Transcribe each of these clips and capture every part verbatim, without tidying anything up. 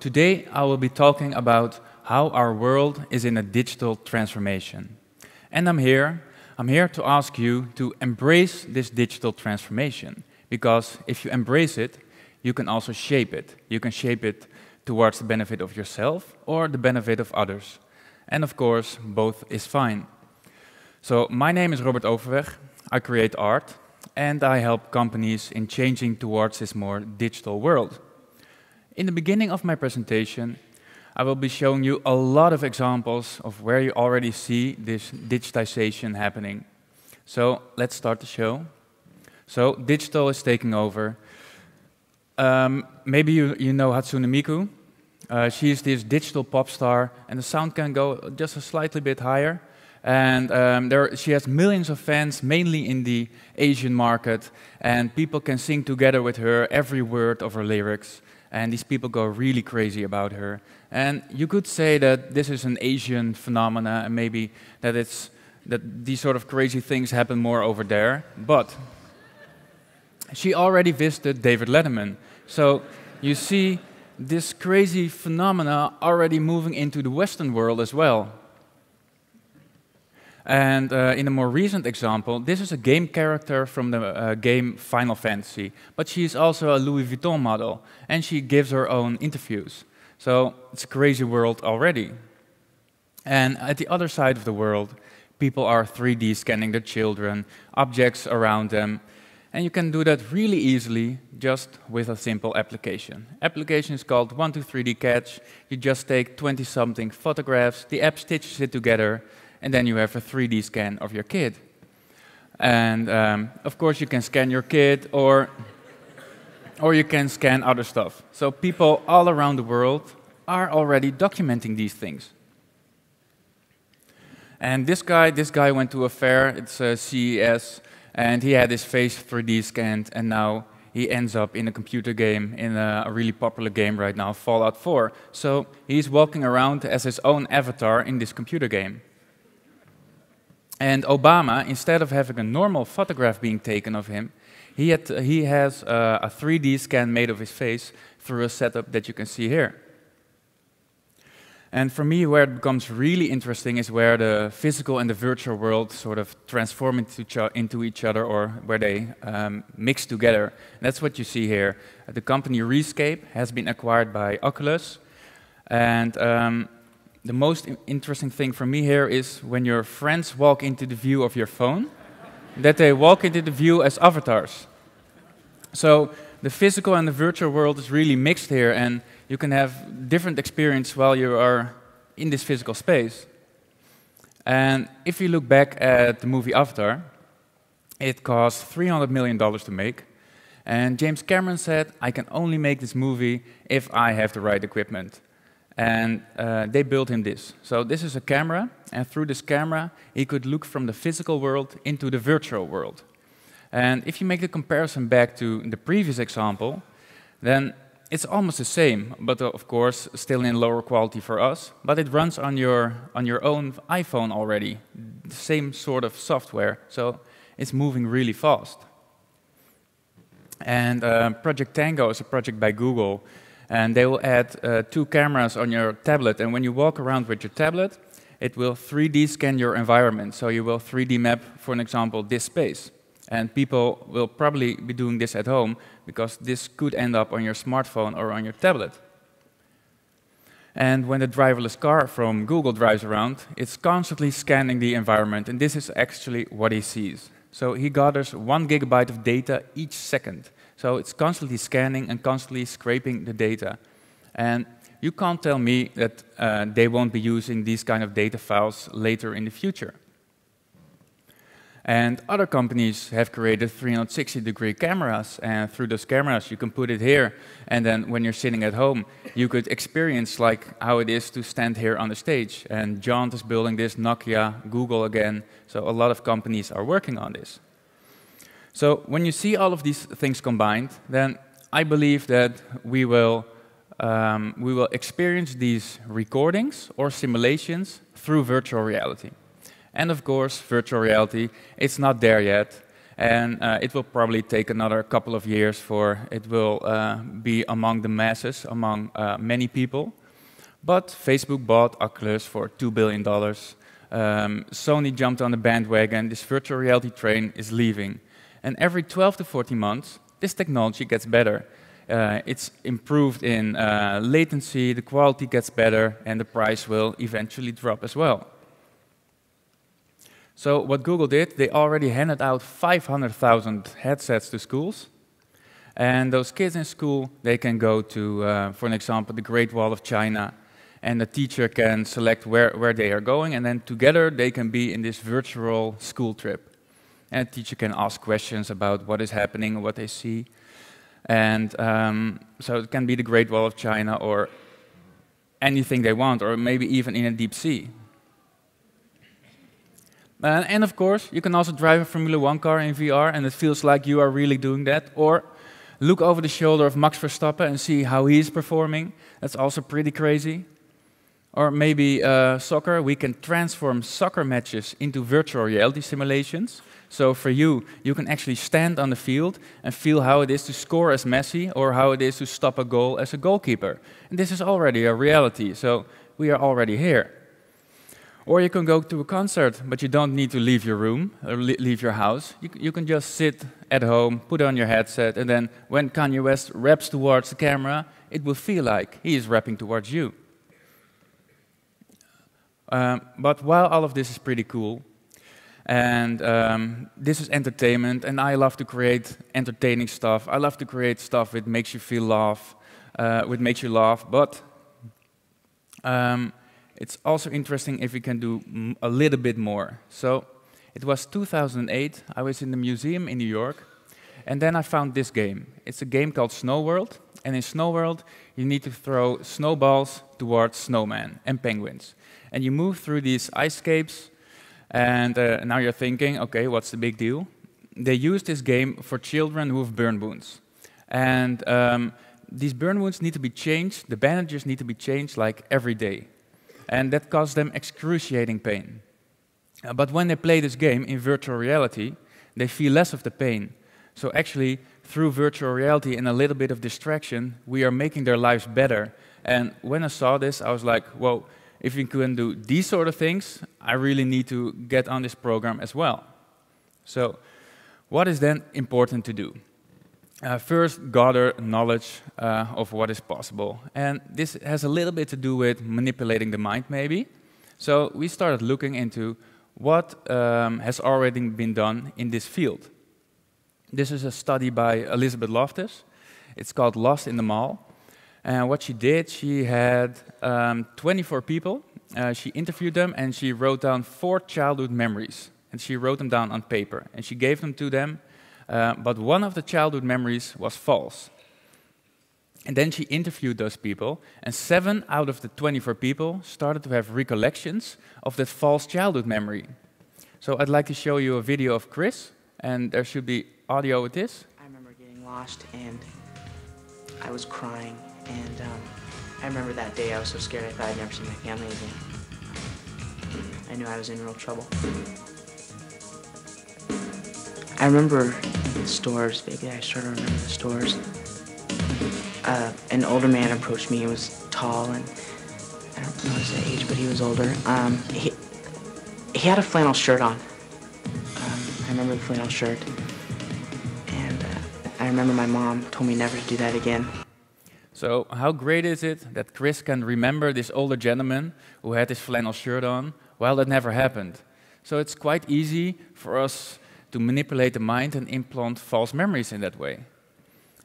today I will be talking about how our world is in a digital transformation. And I'm here, I'm here to ask you to embrace this digital transformation, because if you embrace it, you can also shape it. You can shape it towards the benefit of yourself or the benefit of others. And of course, both is fine. So my name is Robert Overweg. I create art and I help companies in changing towards this more digital world. In the beginning of my presentation, I will be showing you a lot of examples of where you already see this digitization happening. So let's start the show. So digital is taking over. Um, maybe you, you know Hatsune Miku. Uh, she is this digital pop star, and the sound can go just a slightly bit higher. And um, there, she has millions of fans, mainly in the Asian market, and people can sing together with her every word of her lyrics. And these people go really crazy about her. And you could say that this is an Asian phenomena, and maybe that it's that these sort of crazy things happen more over there. But she already visited David Letterman, so you see this crazy phenomena already moving into the Western world as well. And uh, in a more recent example, this is a game character from the uh, game Final Fantasy, but she is also a Louis Vuitton model, and she gives her own interviews. So it's a crazy world already. And at the other side of the world, people are three D scanning their children, objects around them, and you can do that really easily just with a simple application. Application is called one two three D Catch. You just take twenty-something photographs, the app stitches it together, and then you have a three D scan of your kid. And um, of course you can scan your kid, or, or you can scan other stuff. So people all around the world are already documenting these things. And this guy, this guy went to a fair, it's a C E S, and he had his face three D scanned, and now he ends up in a computer game, in a, a really popular game right now, Fallout four. So he's walking around as his own avatar in this computer game. And Obama, instead of having a normal photograph being taken of him, he, had, he has uh, a three D scan made of his face through a setup that you can see here. And for me, where it becomes really interesting is where the physical and the virtual world sort of transform into, into each other, or where they um, mix together. And that's what you see here. The company Rescape has been acquired by Oculus, and um, the most interesting thing for me here is when your friends walk into the view of your phone, that they walk into the view as avatars. So the physical and the virtual world is really mixed here, and you can have different experience while you are in this physical space. And if you look back at the movie Avatar, it cost three hundred million dollars to make. And James Cameron said, "I can only make this movie if I have the right equipment." And uh, they built him this. So this is a camera, and through this camera, he could look from the physical world into the virtual world. And if you make the comparison back to the previous example, then it's almost the same, but of course, still in lower quality for us, but it runs on your, on your own iPhone already, the same sort of software, so it's moving really fast. And uh, Project Tango is a project by Google, and they will add uh, two cameras on your tablet, and when you walk around with your tablet, it will three D scan your environment, so you will three D map, for an example, this space. And people will probably be doing this at home, because this could end up on your smartphone or on your tablet. And when the driverless car from Google drives around, it's constantly scanning the environment, and this is actually what he sees. So he gathers one gigabyte of data each second. So it's constantly scanning and constantly scraping the data. And you can't tell me that uh, they won't be using these kind of data files later in the future. And other companies have created three sixty degree cameras, and through those cameras you can put it here, and then when you're sitting at home you could experience like how it is to stand here on the stage. And Jaunt is building this, Nokia, Google again, so a lot of companies are working on this. So when you see all of these things combined, then I believe that we will, um, we will experience these recordings or simulations through virtual reality. And of course, virtual reality, it's not there yet, and uh, it will probably take another couple of years for it will uh, be among the masses, among uh, many people. But Facebook bought Oculus for two billion dollars. Um, Sony jumped on the bandwagon. This virtual reality train is leaving. And every twelve to fourteen months, this technology gets better. Uh, it's improved in uh, latency, the quality gets better, and the price will eventually drop as well. So what Google did, they already handed out five hundred thousand headsets to schools. And those kids in school, they can go to, uh, for an example, the Great Wall of China. And the teacher can select where, where they are going, and then together they can be in this virtual school trip. And the teacher can ask questions about what is happening, what they see. And um, so it can be the Great Wall of China or anything they want, or maybe even in a deep sea. Uh, and of course, you can also drive a Formula One car in V R, and it feels like you are really doing that. Or look over the shoulder of Max Verstappen and see how he is performing. That's also pretty crazy. Or maybe uh, soccer, we can transform soccer matches into virtual reality simulations. So for you, you can actually stand on the field and feel how it is to score as Messi or how it is to stop a goal as a goalkeeper. And this is already a reality, so we are already here. Or you can go to a concert, but you don't need to leave your room or leave your house. You, you can just sit at home, put on your headset, and then when Kanye West raps towards the camera, it will feel like he is rapping towards you. Um, but while all of this is pretty cool, and um, this is entertainment, and I love to create entertaining stuff. I love to create stuff that makes you feel laugh, uh, which makes you laugh. But um, it's also interesting if we can do m a little bit more. So it was two thousand eight. I was in the museum in New York, and then I found this game. It's a game called Snow World, and in Snow World you need to throw snowballs towards snowmen and penguins. And you move through these icescapes, and uh, now you're thinking, okay, what's the big deal? They use this game for children who have burn wounds. And um, these burn wounds need to be changed, the bandages need to be changed like every day. And that caused them excruciating pain. Uh, but when they play this game in virtual reality, they feel less of the pain. So actually, through virtual reality and a little bit of distraction, we are making their lives better. And when I saw this, I was like, whoa, if we can do these sort of things, I really need to get on this program as well. So what is then important to do? Uh, first, gather knowledge uh, of what is possible. And this has a little bit to do with manipulating the mind, maybe. So we started looking into what um, has already been done in this field. This is a study by Elizabeth Loftus. It's called Lost in the Mall. And what she did, she had um, twenty-four people. Uh, she interviewed them, and she wrote down four childhood memories. And she wrote them down on paper, and she gave them to them. Uh, but one of the childhood memories was false. And then she interviewed those people, and seven out of the twenty-four people started to have recollections of that false childhood memory. So I'd like to show you a video of Chris, and there should be audio with this. I remember getting lost, and I was crying. And um, I remember that day, I was so scared I thought I'd never see my family again. I knew I was in real trouble. I remember the stores, maybe I sort of remember the stores. Uh, an older man approached me, he was tall and I don't know his age, but he was older. Um, he, he had a flannel shirt on. Um, I remember the flannel shirt. And uh, I remember my mom told me never to do that again. So how great is it that Chris can remember this older gentleman who had his flannel shirt on? Well, that never happened. So it's quite easy for us to manipulate the mind and implant false memories in that way.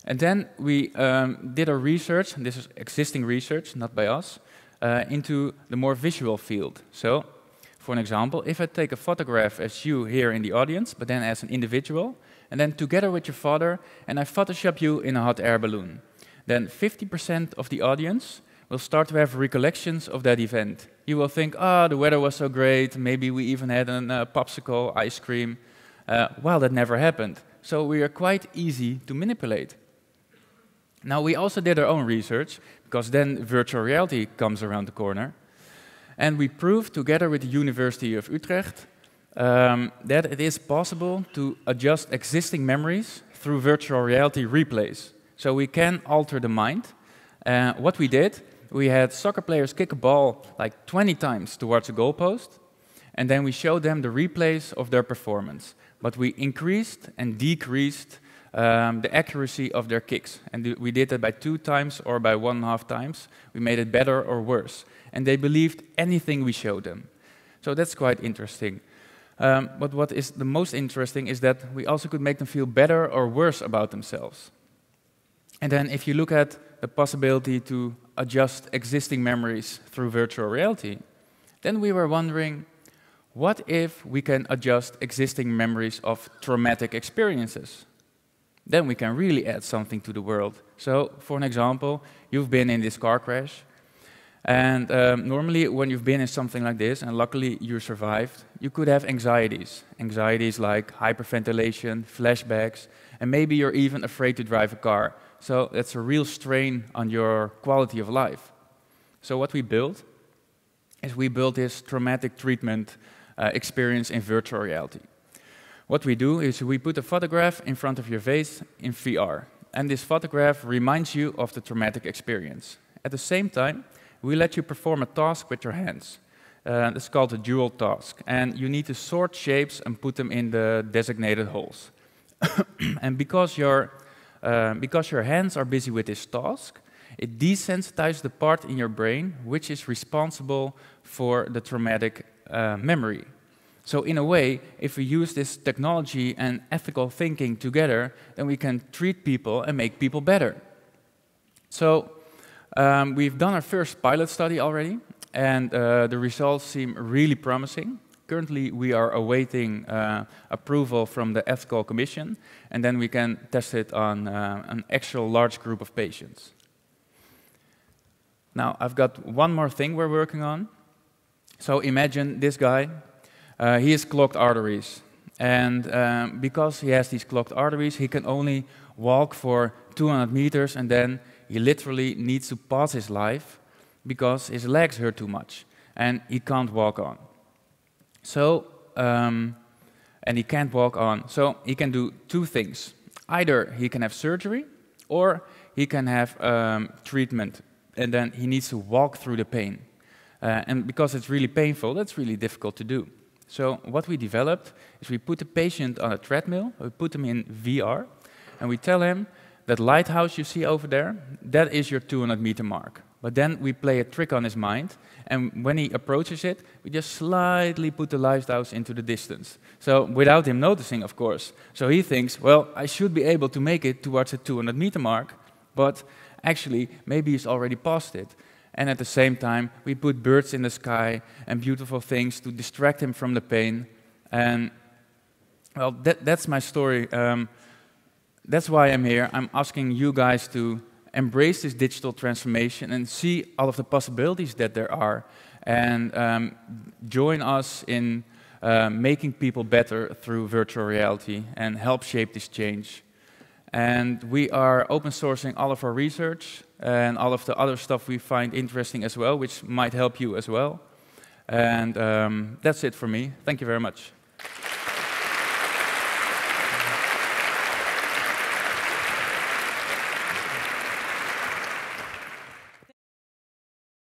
And then we um, did a research, and this is existing research, not by us, uh, into the more visual field. So, for an example, if I take a photograph as you here in the audience, but then as an individual, and then together with your father, and I Photoshop you in a hot air balloon. Then fifty percent of the audience will start to have recollections of that event. You will think, ah, oh, the weather was so great, maybe we even had a uh, popsicle, ice cream. Uh, well, that never happened. So we are quite easy to manipulate. Now, we also did our own research, because then virtual reality comes around the corner. And we proved, together with the University of Utrecht, um, that it is possible to adjust existing memories through virtual reality replays. So we can alter the mind. Uh, what we did, we had soccer players kick a ball like twenty times towards a goalpost, and then we showed them the replays of their performance. But we increased and decreased um, the accuracy of their kicks. And we did that by two times or by one and a half times. We made it better or worse. And they believed anything we showed them. So that's quite interesting. Um, but what is the most interesting is that we also could make them feel better or worse about themselves. And then if you look at the possibility to adjust existing memories through virtual reality, then we were wondering, what if we can adjust existing memories of traumatic experiences? Then we can really add something to the world. So, for an example, you've been in this car crash. And um, normally, when you've been in something like this, and luckily you survived, you could have anxieties. Anxieties like hyperventilation, flashbacks, and maybe you're even afraid to drive a car. So that's a real strain on your quality of life. So what we built is we built this traumatic treatment uh, experience in virtual reality. What we do is we put a photograph in front of your face in V R. And this photograph reminds you of the traumatic experience. At the same time, we let you perform a task with your hands. Uh, it's called a dual task. And you need to sort shapes and put them in the designated holes. And because your, uh, because your hands are busy with this task, it desensitizes the part in your brain which is responsible for the traumatic uh, memory. So in a way, if we use this technology and ethical thinking together, then we can treat people and make people better. So Um, we've done our first pilot study already, and uh, the results seem really promising. Currently, we are awaiting uh, approval from the Ethical Commission, and then we can test it on uh, an actual large group of patients. Now, I've got one more thing we're working on. So imagine this guy. Uh, he has clogged arteries, and um, because he has these clogged arteries, he can only walk for two hundred meters, and then he literally needs to pause his life because his legs hurt too much and he can't walk on. So, um, and he can't walk on. So he can do two things. Either he can have surgery or he can have um, treatment, and then he needs to walk through the pain. Uh, and because it's really painful, that's really difficult to do. So what we developed is we put the patient on a treadmill, we put him in V R, and we tell him, that lighthouse you see over there, that is your two hundred meter mark. But then we play a trick on his mind, and when he approaches it, we just slightly put the lighthouse into the distance. So without him noticing, of course. So he thinks, well, I should be able to make it towards the two hundred meter mark, but actually, maybe he's already past it. And at the same time, we put birds in the sky and beautiful things to distract him from the pain. And, well, that, that's my story. Um, That's why I'm here. I'm asking you guys to embrace this digital transformation and see all of the possibilities that there are, and um, join us in uh, making people better through virtual reality and help shape this change. And we are open sourcing all of our research and all of the other stuff we find interesting as well, which might help you as well. And um, that's it for me. Thank you very much.